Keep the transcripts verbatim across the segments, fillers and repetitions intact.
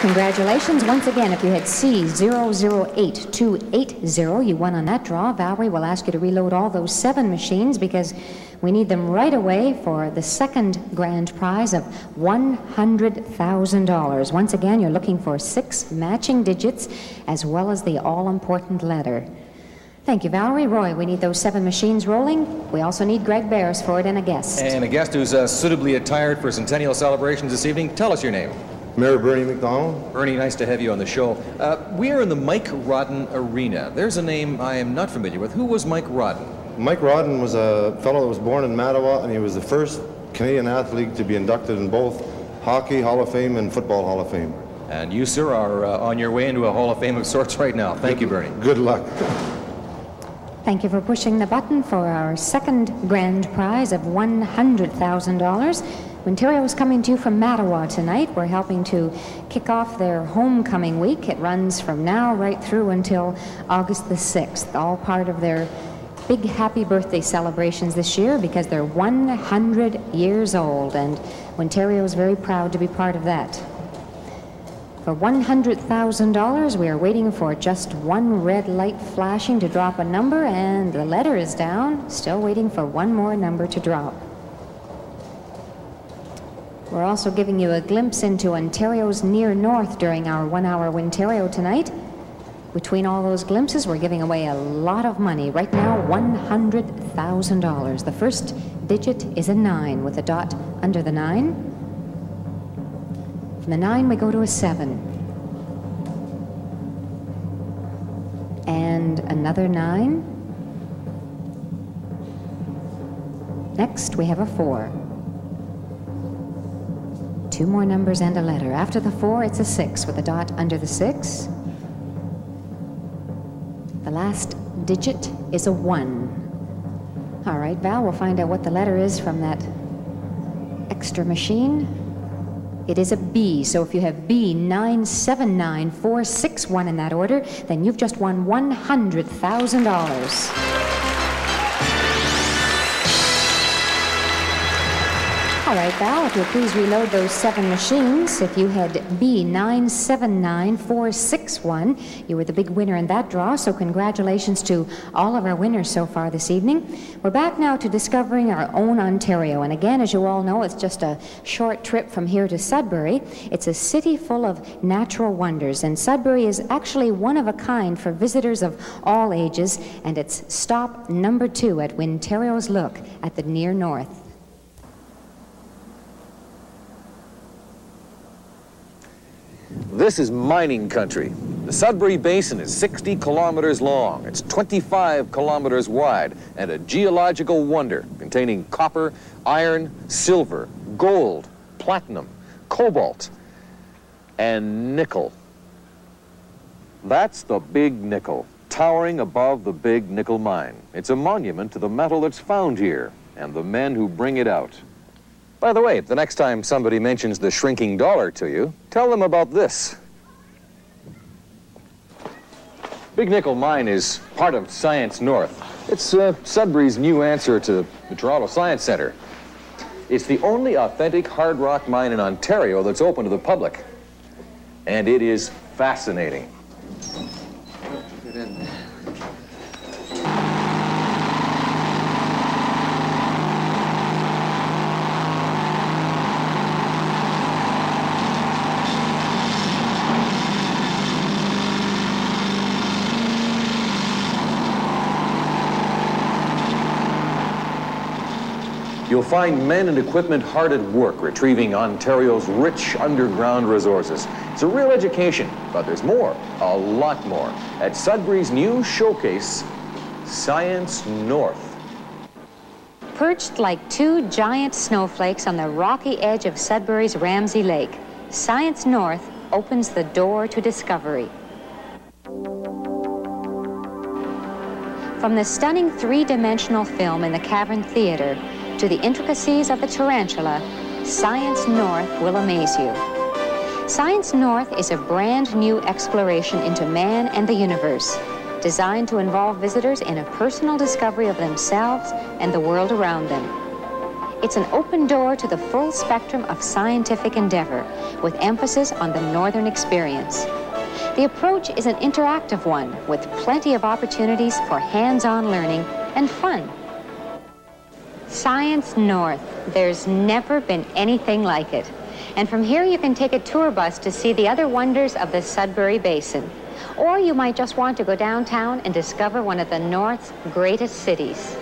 Congratulations once again. If you had C zero zero eight two eight zero, you won on that draw. Valerie will ask you to reload all those seven machines because we need them right away for the second grand prize of one hundred thousand dollars. Once again, you're looking for six matching digits as well as the all-important letter. Thank you, Valerie. Roy, we need those seven machines rolling. We also need Greg Beresford and a guest. And a guest who's uh, suitably attired for centennial celebrations this evening. Tell us your name. Mayor Bernie MacDonald. Bernie, nice to have you on the show. Uh, we are in the Mike Rodden Arena. There's a name I am not familiar with. Who was Mike Rodden? Mike Rodden was a fellow that was born in Mattawa, and he was the first Canadian athlete to be inducted in both Hockey Hall of Fame and Football Hall of Fame. And you, sir, are uh, on your way into a Hall of Fame of sorts right now. Thank you, Bernie. Good luck. Thank you for pushing the button for our second grand prize of one hundred thousand dollars. Wintario is coming to you from Mattawa tonight. We're helping to kick off their homecoming week. It runs from now right through until August the sixth, all part of their big happy birthday celebrations this year because they're one hundred years old, and Wintario is very proud to be part of that. For one hundred thousand dollars, we are waiting for just one red light flashing to drop a number, and the letter is down. Still waiting for one more number to drop. We're also giving you a glimpse into Ontario's near north during our one-hour Wintario tonight. Between all those glimpses, we're giving away a lot of money. Right now, one hundred thousand dollars. The first digit is a nine with a dot under the nine. From the nine, we go to a seven. And another nine. Next, we have a four. Two more numbers and a letter. After the four, it's a six with a dot under the six. The last digit is a one. All right, Val, we'll find out what the letter is from that extra machine. It is a B, so if you have B nine seven nine four six one in that order, then you've just won one hundred thousand dollars. All right, Val, if you'll please reload those seven machines. If you had B nine seven nine four six one, you were the big winner in that draw, so congratulations to all of our winners so far this evening. We're back now to discovering our own Ontario, and again, as you all know, it's just a short trip from here to Sudbury. It's a city full of natural wonders, and Sudbury is actually one of a kind for visitors of all ages, and it's stop number two at Wintario's Look at the Near North. This is mining country. The Sudbury Basin is sixty kilometers long, it's twenty-five kilometers wide, and a geological wonder containing copper, iron, silver, gold, platinum, cobalt, and nickel. That's the Big Nickel, towering above the Big Nickel mine. It's a monument to the metal that's found here and the men who bring it out. By the way, the next time somebody mentions the shrinking dollar to you, tell them about this. Big Nickel Mine is part of Science North. It's uh, Sudbury's new answer to the Toronto Science Center. It's the only authentic hard rock mine in Ontario that's open to the public. And it is fascinating. Get in there. You'll find men and equipment hard at work retrieving Ontario's rich underground resources. It's a real education, but there's more, a lot more, at Sudbury's new showcase, Science North. Perched like two giant snowflakes on the rocky edge of Sudbury's Ramsey Lake, Science North opens the door to discovery. From the stunning three-dimensional film in the Cavern Theatre, to the intricacies of the tarantula, Science North will amaze you. Science North is a brand new exploration into man and the universe, designed to involve visitors in a personal discovery of themselves and the world around them. It's an open door to the full spectrum of scientific endeavor, with emphasis on the Northern experience. The approach is an interactive one, with plenty of opportunities for hands-on learning and fun. Science North. There's never been anything like it. And from here you can take a tour bus to see the other wonders of the Sudbury Basin. Or you might just want to go downtown and discover one of the North's greatest cities.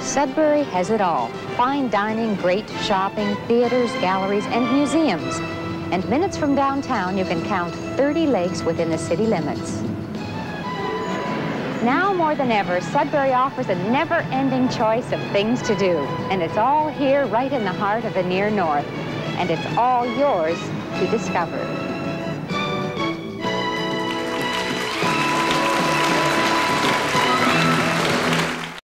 Sudbury has it all. Fine dining, great shopping, theaters, galleries, and museums. And minutes from downtown you can count thirty lakes within the city limits. Now more than ever, Sudbury offers a never-ending choice of things to do. And it's all here right in the heart of the near north. And it's all yours to discover.